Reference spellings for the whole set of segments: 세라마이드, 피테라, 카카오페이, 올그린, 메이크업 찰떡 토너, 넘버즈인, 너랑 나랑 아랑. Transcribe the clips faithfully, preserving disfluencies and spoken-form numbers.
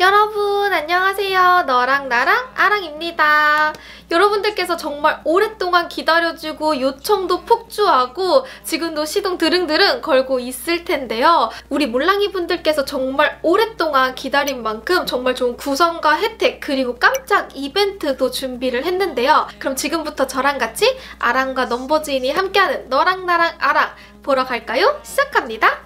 여러분 안녕하세요. 너랑 나랑 아랑입니다. 여러분들께서 정말 오랫동안 기다려주고 요청도 폭주하고 지금도 시동 드릉드릉 걸고 있을 텐데요. 우리 몰랑이 분들께서 정말 오랫동안 기다린 만큼 정말 좋은 구성과 혜택 그리고 깜짝 이벤트도 준비를 했는데요. 그럼 지금부터 저랑 같이 아랑과 넘버즈인이 함께하는 너랑 나랑 아랑 보러 갈까요? 시작합니다.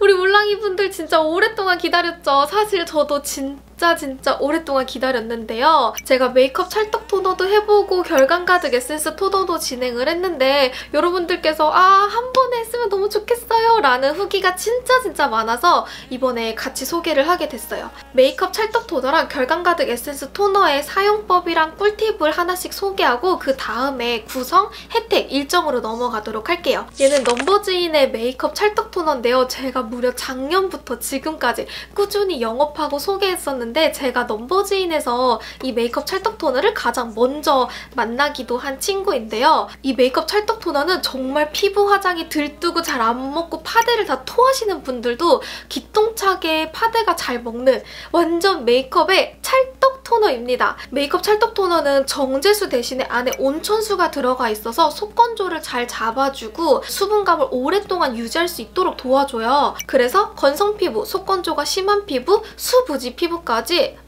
우리 몰랑이 분들 진짜 오랫동안 기다렸죠? 사실 저도 진짜 진짜 진짜 오랫동안 기다렸는데요. 제가 메이크업 찰떡 토너도 해보고 결감 가득 에센스 토너도 진행을 했는데 여러분들께서 아, 한 번에 했으면 너무 좋겠어요 라는 후기가 진짜 진짜 많아서 이번에 같이 소개를 하게 됐어요. 메이크업 찰떡 토너랑 결감 가득 에센스 토너의 사용법이랑 꿀팁을 하나씩 소개하고 그 다음에 구성, 혜택 일정으로 넘어가도록 할게요. 얘는 넘버즈인의 메이크업 찰떡 토너인데요. 제가 무려 작년부터 지금까지 꾸준히 영업하고 소개했었는데 제가 넘버즈인에서 이 메이크업 찰떡 토너를 가장 먼저 만나기도 한 친구인데요. 이 메이크업 찰떡 토너는 정말 피부 화장이 들뜨고 잘 안 먹고 파데를 다 토하시는 분들도 기똥차게 파데가 잘 먹는 완전 메이크업의 찰떡 토너입니다. 메이크업 찰떡 토너는 정제수 대신에 안에 온천수가 들어가 있어서 속건조를 잘 잡아주고 수분감을 오랫동안 유지할 수 있도록 도와줘요. 그래서 건성피부, 속건조가 심한 피부, 수부지 피부과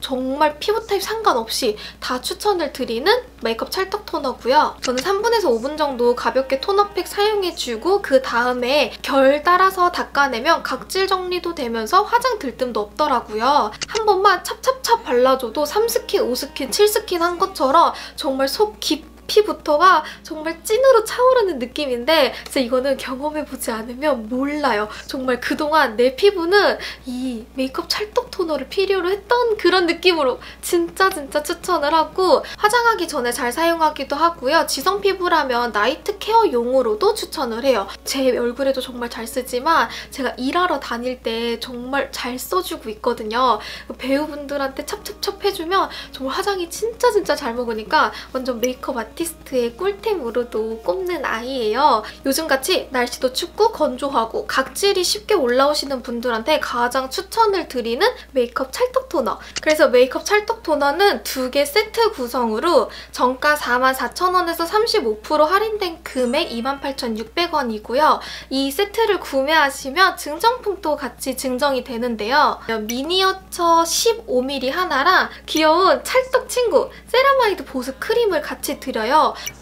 정말 피부 타입 상관없이 다 추천을 드리는 메이크업 찰떡 토너고요. 저는 삼 분에서 오 분 정도 가볍게 토너팩 사용해주고 그 다음에 결 따라서 닦아내면 각질 정리도 되면서 화장 들뜸도 없더라고요. 한 번만 찹찹찹 발라줘도 삼 스킨, 오 스킨, 칠 스킨 한 것처럼 정말 속 깊게 피부터가 정말 찐으로 차오르는 느낌인데 진짜 이거는 경험해보지 않으면 몰라요. 정말 그동안 내 피부는 이 메이크업 찰떡 토너를 필요로 했던 그런 느낌으로 진짜 진짜 추천을 하고 화장하기 전에 잘 사용하기도 하고요. 지성 피부라면 나이트 케어용으로도 추천을 해요. 제 얼굴에도 정말 잘 쓰지만 제가 일하러 다닐 때 정말 잘 써주고 있거든요. 배우분들한테 찹찹찹 해주면 정말 화장이 진짜 진짜 잘 먹으니까 완전 메이크업 아트 아티스트의 꿀템으로도 꼽는 아이예요. 요즘같이 날씨도 춥고 건조하고 각질이 쉽게 올라오시는 분들한테 가장 추천을 드리는 메이크업 찰떡 토너. 그래서 메이크업 찰떡 토너는 두 개 세트 구성으로 정가 사만 사천 원에서 삼십오 퍼센트 할인된 금액 이만 팔천 육백 원이고요. 이 세트를 구매하시면 증정품도 같이 증정이 되는데요. 미니어처 십오 밀리리터 하나랑 귀여운 찰떡 친구 세라마이드 보습 크림을 같이 드려요.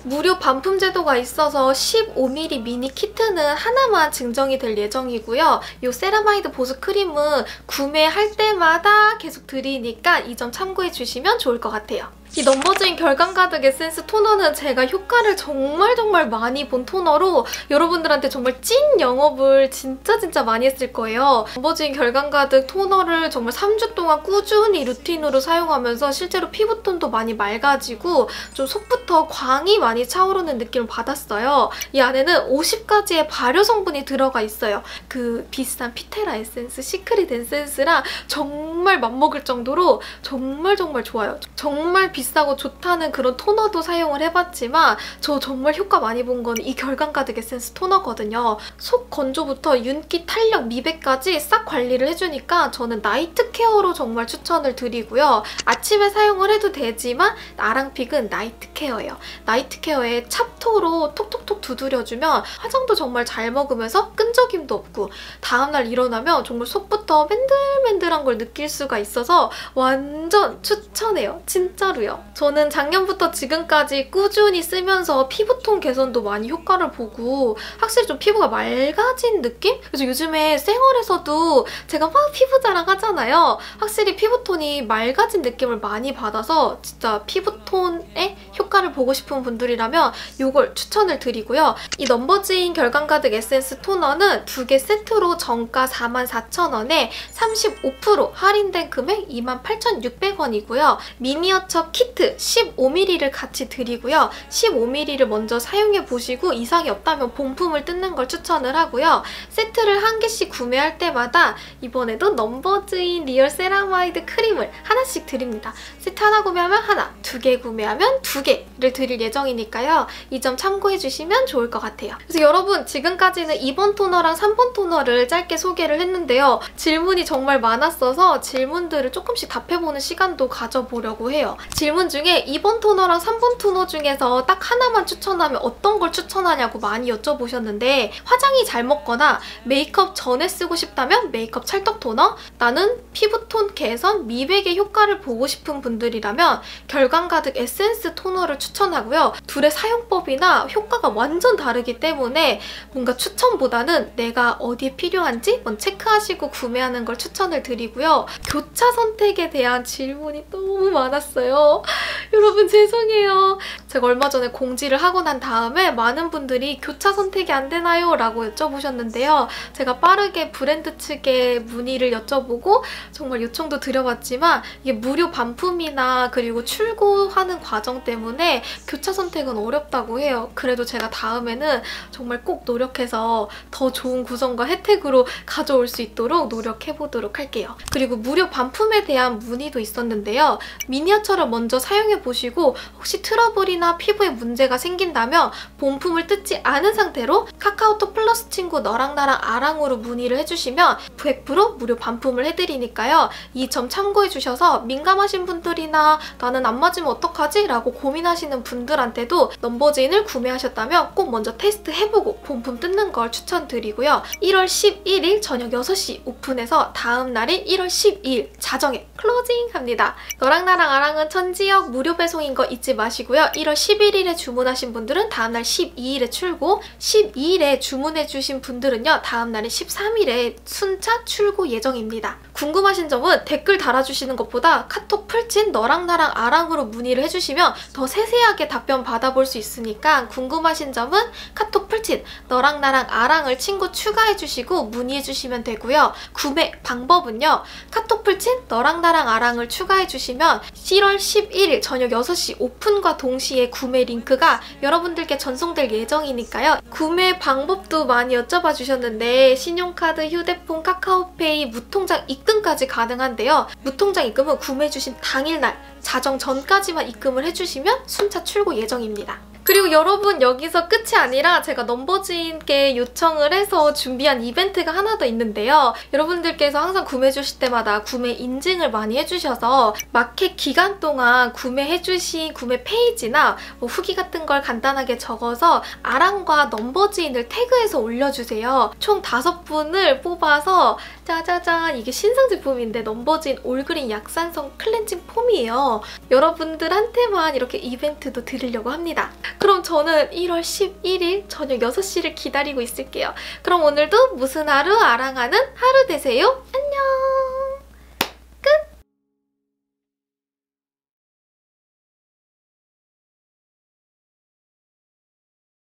무료 반품 제도가 있어서 십오 밀리리터 미니 키트는 하나만 증정이 될 예정이고요. 이 세라마이드 보습 크림은 구매할 때마다 계속 드리니까 이 점 참고해주시면 좋을 것 같아요. 이 넘버즈인 결감 가득 에센스 토너는 제가 효과를 정말 정말 많이 본 토너로 여러분들한테 정말 찐 영업을 진짜 진짜 많이 했을 거예요. 넘버즈인 결감 가득 토너를 정말 삼 주 동안 꾸준히 루틴으로 사용하면서 실제로 피부톤도 많이 맑아지고 좀 속부터 광이 많이 차오르는 느낌을 받았어요. 이 안에는 오십 가지의 발효 성분이 들어가 있어요. 그 비싼 피테라 에센스, 시크릿 에센스랑 정말 맞먹을 정도로 정말 정말 좋아요. 정말 비싼 비싸고 좋다는 그런 토너도 사용을 해봤지만 저 정말 효과 많이 본 건 이 결감 가득 에센스 토너거든요. 속 건조부터 윤기, 탄력, 미백까지 싹 관리를 해주니까 저는 나이트 케어로 정말 추천을 드리고요. 아침에 사용을 해도 되지만 아랑픽은 나이트 케어예요. 나이트 케어에 찹토로 톡톡톡 두드려주면 화장도 정말 잘 먹으면서 끈적임도 없고 다음날 일어나면 정말 속부터 맨들맨들한 걸 느낄 수가 있어서 완전 추천해요. 진짜로요. 저는 작년부터 지금까지 꾸준히 쓰면서 피부톤 개선도 많이 효과를 보고 확실히 좀 피부가 맑아진 느낌? 그래서 요즘에 쌩얼에서도 제가 막 피부 자랑하잖아요. 확실히 피부톤이 맑아진 느낌을 많이 받아서 진짜 피부톤의 효과를 보고 싶은 분들이라면 이걸 추천을 드리고요. 이 넘버즈인 결감 가득 에센스 토너는 두 개 세트로 정가 사만 사천 원에 삼십오 퍼센트 할인된 금액 이만 팔천 육백 원이고요. 미니어처 키트 십오 밀리리터를 같이 드리고요. 십오 밀리리터를 먼저 사용해보시고 이상이 없다면 본품을 뜯는 걸 추천을 하고요. 세트를 한 개씩 구매할 때마다 이번에도 넘버즈인 리얼 세라마이드 크림을 하나씩 드립니다. 세트 하나 구매하면 하나, 두 개 구매하면 두 개를 드릴 예정이니까요. 이 점 참고해주시면 좋을 것 같아요. 그래서 여러분, 지금까지는 이 번 토너랑 삼 번 토너를 짧게 소개를 했는데요. 질문이 정말 많았어서 질문들을 조금씩 답해보는 시간도 가져보려고 해요. 질문 중에 이 번 토너랑 삼 번 토너 중에서 딱 하나만 추천하면 어떤 걸 추천하냐고 많이 여쭤보셨는데, 화장이 잘 먹거나 메이크업 전에 쓰고 싶다면 메이크업 찰떡 토너, 나는 피부톤 개선, 미백의 효과를 보고 싶은 분들이라면 결감 가득 에센스 토너를 추천하고요. 둘의 사용법이나 효과가 완전 다르기 때문에 뭔가 추천보다는 내가 어디에 필요한지 먼저 체크하시고 구매하는 걸 추천을 드리고요. 교차 선택에 대한 질문이 너무 많았어요. 여러분 죄송해요. 제가 얼마 전에 공지를 하고 난 다음에 많은 분들이 교차 선택이 안 되나요? 라고 여쭤보셨는데요. 제가 빠르게 브랜드 측에 문의를 여쭤보고 정말 요청도 드려봤지만 이게 무료 반품이나 그리고 출고하는 과정 때문에 교차 선택은 어렵다고 해요. 그래도 제가 다음에는 정말 꼭 노력해서 더 좋은 구성과 혜택으로 가져올 수 있도록 노력해보도록 할게요. 그리고 무료 반품에 대한 문의도 있었는데요. 미니어처를 먼저 사용해보시고 혹시 트러블이나 피부에 문제가 생긴다면 본품을 뜯지 않은 상태로 카카오톡 플러스 친구 너랑 나랑 아랑으로 문의를 해주시면 백 퍼센트 무료 반품을 해드리니까요. 이 점 참고해주셔서 민감하신 분들이나 나는 안 맞으면 어떡하지? 라고 고민하시는 분들한테도 넘버즈인을 구매하셨다면 꼭 먼저 테스트해보고 본품 뜯는 걸 추천드리고요. 일월 십일일 저녁 여섯 시 오픈해서 다음 날인 일월 십이일 자정에 클로징합니다. 너랑 나랑 아랑은 전 지역 무료 배송인 거 잊지 마시고요. 일월 십일일에 주문하신 분들은 다음 날 십이일에 출고, 십이일에 주문해주신 분들은요 다음 날인 십삼일에 순차 출고 예정입니다. 궁금하신 점은 댓글 달아주시는 것보다 카톡 풀친 너랑 나랑 아랑으로 문의를 해주시면 더 세세하게 답변 받아볼 수 있으니까 궁금하신 점은 카톡 풀친 너랑 나랑 아랑을 친구 추가해주시고 문의해주시면 되고요. 구매 방법은요. 카톡 풀친 너랑 나랑 아랑을 추가해주시면 일월 십일일 저녁 여섯 시 오픈과 동시에 구매 링크가 여러분들께 전송될 예정이니까요. 구매 방법도 많이 여쭤봐 주셨는데 신용카드, 휴대폰, 카카오페이, 무통장 입금까지 가능한데요. 무통장 입금은 구매해주신 당일날 자정 전까지만 입금을 해주시면 순차 출고 예정입니다. 그리고 여러분, 여기서 끝이 아니라 제가 넘버즈인께 요청을 해서 준비한 이벤트가 하나 더 있는데요. 여러분들께서 항상 구매해주실 때마다 구매 인증을 많이 해주셔서 마켓 기간 동안 구매해주신 구매 페이지나 뭐 후기 같은 걸 간단하게 적어서 아랑과 넘버즈인을 태그해서 올려주세요. 총 다섯 분을 뽑아서 짜자잔, 이게 신상 제품인데 넘버즈인 올그린 약산성 클렌징 폼이에요. 여러분들한테만 이렇게 이벤트도 드리려고 합니다. 그럼 저는 일월 십일일 저녁 여섯 시를 기다리고 있을게요. 그럼 오늘도 무슨 하루 아랑하는 하루 되세요. 안녕!